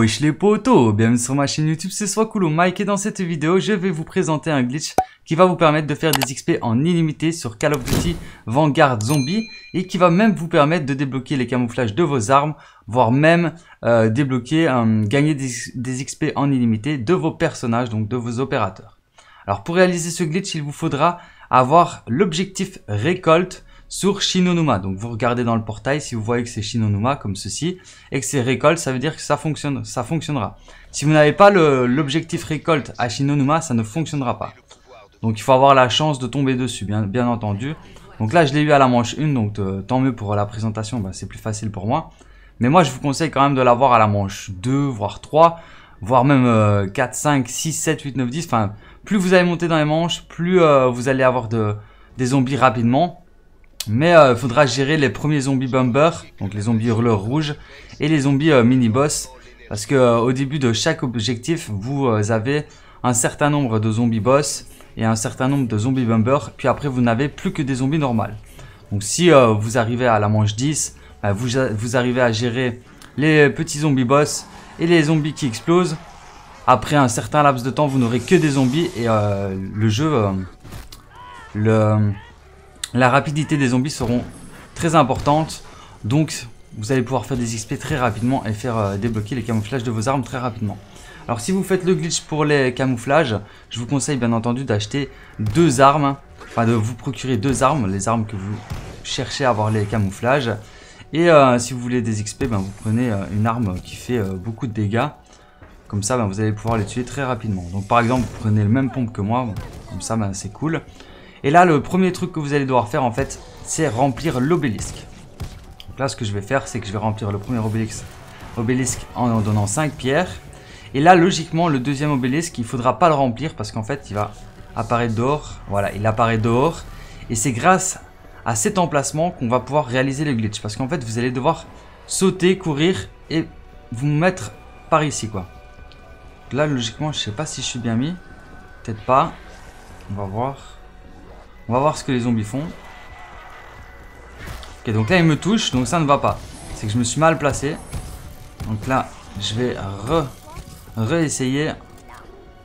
Wesh les potos, bienvenue sur ma chaîne YouTube, c'est Soiscool Mec et dans cette vidéo je vais vous présenter un glitch qui va vous permettre de faire des XP en illimité sur Call of Duty Vanguard Zombie et qui va même vous permettre de débloquer les camouflages de vos armes, voire même gagner des XP en illimité de vos personnages, donc de vos opérateurs. Alors pour réaliser ce glitch, il vous faudra avoir l'objectif récolte sur Shinonuma. Donc vous regardez dans le portail, si vous voyez que c'est Shinonuma comme ceci et que c'est récolte, ça veut dire que ça fonctionnera. Si vous n'avez pas l'objectif récolte à Shinonuma, ça ne fonctionnera pas. Donc il faut avoir la chance de tomber dessus, bien entendu. Donc là je l'ai eu à la manche 1, donc tant mieux pour la présentation, c'est plus facile pour moi. Mais moi je vous conseille quand même de l'avoir à la manche 2, voire 3, voire même 4, 5, 6, 7, 8, 9, 10. Enfin, plus vous allez monter dans les manches, plus vous allez avoir des zombies rapidement. Mais il faudra gérer les premiers zombies bumper, donc les zombies hurleurs rouges, et les zombies mini-boss. Parce que au début de chaque objectif, vous avez un certain nombre de zombies boss et un certain nombre de zombies bumper. Puis après, vous n'avez plus que des zombies normales. Donc si vous arrivez à la manche 10, vous arrivez à gérer les petits zombies boss et les zombies qui explosent. Après un certain laps de temps, vous n'aurez que des zombies et le jeu... La rapidité des zombies seront très importantes, donc vous allez pouvoir faire des XP très rapidement et faire débloquer les camouflages de vos armes très rapidement. Alors si vous faites le glitch pour les camouflages, je vous conseille bien entendu d'acheter deux armes, enfin de vous procurer deux armes, les armes que vous cherchez à avoir les camouflages. Et si vous voulez des XP, vous prenez une arme qui fait beaucoup de dégâts, comme ça vous allez pouvoir les tuer très rapidement. Donc par exemple vous prenez le même pompe que moi, comme ça c'est cool. Et là, le premier truc que vous allez devoir faire, en fait, c'est remplir l'obélisque. Donc là, ce que je vais faire, c'est que je vais remplir le premier obélisque en donnant 5 pierres. Et là, logiquement, le deuxième obélisque, il ne faudra pas le remplir parce qu'en fait, il va apparaître dehors. Voilà, il apparaît dehors. Et c'est grâce à cet emplacement qu'on va pouvoir réaliser le glitch. Parce qu'en fait, vous allez devoir sauter, courir et vous mettre par ici, quoi. Donc là, logiquement, je ne sais pas si je suis bien mis. Peut-être pas. On va voir. On va voir ce que les zombies font. Ok, donc là ils me touchent, donc ça ne va pas. C'est que je me suis mal placé. Donc là, je vais réessayer.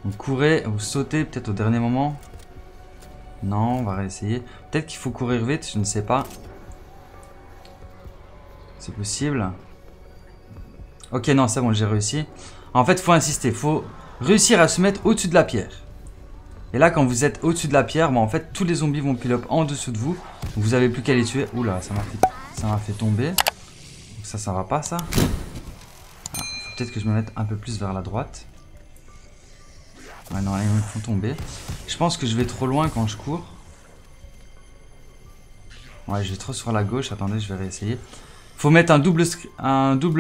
Donc courez ou sauter peut-être au dernier moment. Non, on va réessayer. Peut-être qu'il faut courir vite, je ne sais pas. C'est possible. Ok, non, c'est bon, j'ai réussi. En fait, il faut insister. Il faut réussir à se mettre au-dessus de la pierre. Et là, quand vous êtes au-dessus de la pierre, en fait, tous les zombies vont pile-up en dessous de vous. Vous n'avez plus qu'à les tuer. Oula, ça m'a fait tomber. Donc ça va pas, ça. Ah, faut peut-être que je me mette un peu plus vers la droite. Ouais, non, là, ils me font tomber. Je pense que je vais trop loin quand je cours. Ouais, je vais trop sur la gauche. Attendez, je vais réessayer. Faut mettre un double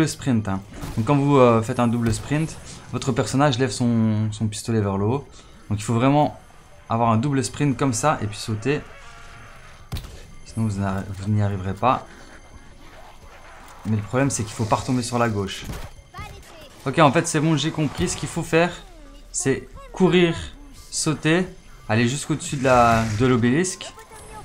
sprint. Donc, quand vous faites un double sprint, votre personnage lève son pistolet vers le haut. Donc il faut vraiment avoir un double sprint comme ça et puis sauter. Sinon vous n'y arriverez pas. Mais le problème c'est qu'il faut pas retomber sur la gauche. Ok, en fait c'est bon, j'ai compris. Ce qu'il faut faire c'est courir, sauter, aller jusqu'au-dessus de l'obélisque.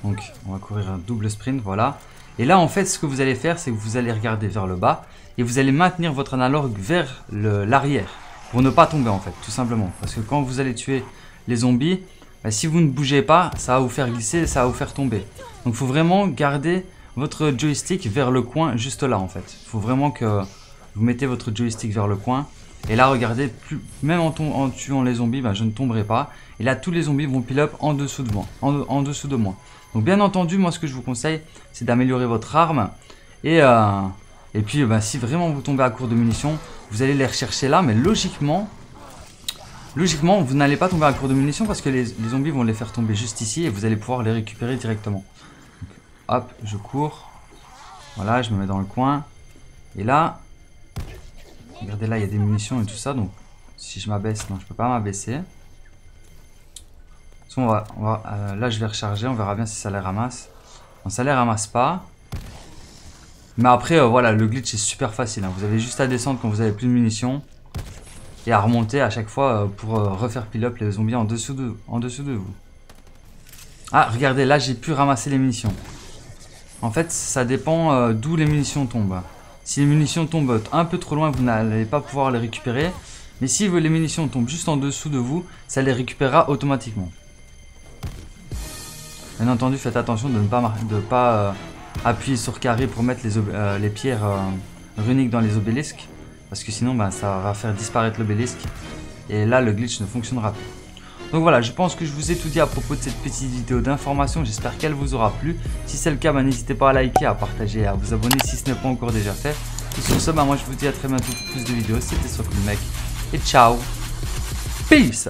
Donc on va courir un double sprint, voilà. Et là en fait ce que vous allez faire c'est que vous allez regarder vers le bas. Et vous allez maintenir votre analogue vers l'arrière. Pour ne pas tomber en fait, tout simplement. Parce que quand vous allez tuer les zombies, si vous ne bougez pas, ça va vous faire glisser, ça va vous faire tomber. Donc il faut vraiment garder votre joystick vers le coin juste là en fait. Il faut vraiment que vous mettez votre joystick vers le coin. Et là regardez, même en tuant les zombies, je ne tomberai pas. Et là tous les zombies vont pile up en dessous de moi. Donc bien entendu, moi ce que je vous conseille, c'est d'améliorer votre arme. Et puis si vraiment vous tombez à court de munitions, vous allez les rechercher là, mais logiquement vous n'allez pas tomber à court de munitions parce que les zombies vont les faire tomber juste ici et vous allez pouvoir les récupérer directement. Donc, hop, je cours. Voilà, je me mets dans le coin. Et là, regardez là, il y a des munitions et tout ça. Donc si je m'abaisse, non, je peux pas m'abaisser. Là, je vais recharger, on verra bien si ça les ramasse. Non, ça les ramasse pas. Mais après, voilà, le glitch est super facile. Vous avez juste à descendre quand vous avez plus de munitions et à remonter à chaque fois pour refaire pile-up les zombies en dessous de vous. Ah, regardez, là j'ai pu ramasser les munitions. En fait, ça dépend d'où les munitions tombent. Si les munitions tombent un peu trop loin, vous n'allez pas pouvoir les récupérer. Mais si les munitions tombent juste en dessous de vous, ça les récupérera automatiquement. Bien entendu, faites attention de ne pas, appuyer sur carré pour mettre les pierres runiques dans les obélisques. Parce que sinon, ça va faire disparaître l'obélisque. Et là, le glitch ne fonctionnera plus. Donc voilà, je pense que je vous ai tout dit à propos de cette petite vidéo d'information. J'espère qu'elle vous aura plu. Si c'est le cas, n'hésitez pas à liker, à partager et à vous abonner si ce n'est pas encore déjà fait. Et sur ce, moi je vous dis à très bientôt pour plus de vidéos. C'était Soiscool Mec et ciao. Peace.